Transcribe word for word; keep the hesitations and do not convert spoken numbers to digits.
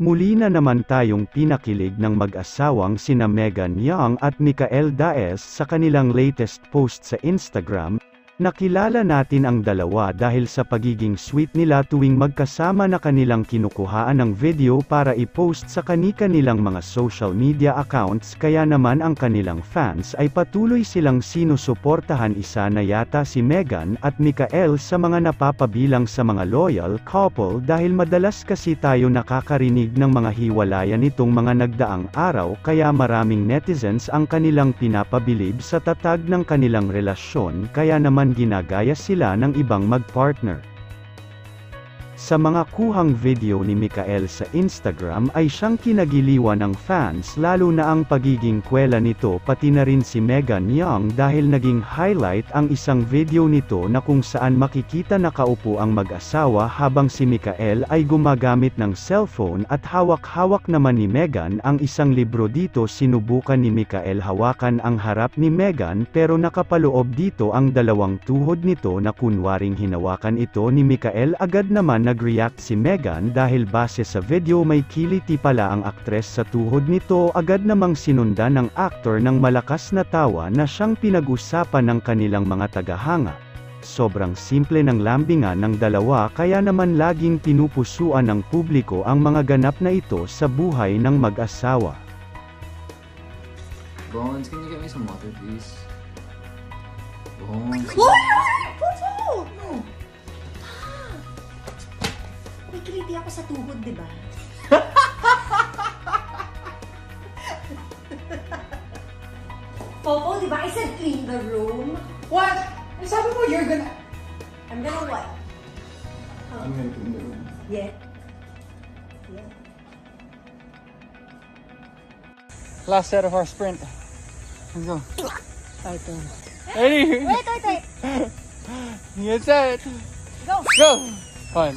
Muli na naman tayong pinakilig ng mag-asawang sina Megan Young at Mikael Daez sa kanilang latest post sa Instagram. Nakilala natin ang dalawa dahil sa pagiging sweet nila tuwing magkasama na kanilang kinukuhaan ng video para i-post sa kani-kanilang mga social media accounts, kaya naman ang kanilang fans ay patuloy silang sinusuportahan. Isa na yata si Megan at Mikael sa mga napapabilang sa mga loyal couple dahil madalas kasi tayo nakakarinig ng mga hiwalayan nitong mga nagdaang araw, kaya maraming netizens ang kanilang pinapabilib sa tatag ng kanilang relasyon, kaya naman ginagaya sila ng ibang magpartner. Sa mga kuhang video ni Mikael sa Instagram ay siyang kinagiliwan ng fans, lalo na ang pagiging kwela nito pati na rin si Megan Young dahil naging highlight ang isang video nito na kung saan makikita nakaupo ang mag-asawa habang si Mikael ay gumagamit ng cellphone at hawak-hawak naman ni Megan ang isang libro. Dito sinubukan ni Mikael hawakan ang harap ni Megan pero nakapaloob dito ang dalawang tuhod nito na kunwaring hinawakan ito ni Mikael. Agad naman nag-react si Megan dahil base sa video may kiliti pala ang aktres sa tuhod nito. Agad namang sinundan ng aktor ng malakas na tawa na siyang pinag-usapan ng kanilang mga tagahanga. Sobrang simple ng lambingan ng dalawa, kaya naman laging pinupusuan ng publiko ang mga ganap na ito sa buhay ng mag-asawa. Bones, can you get me some water please? Bones. Kiliti ako sa tuhod, di ba? Popo, di ba? I said clean the room. What? Ay, sabi mo, you're gonna... I'm gonna what? Oh. I'm gonna clean the room. Yeah. Yeah. Last set of our sprint. Let's go. Right there. Ready? Wait, wait, wait. Get set. Go. Go. One.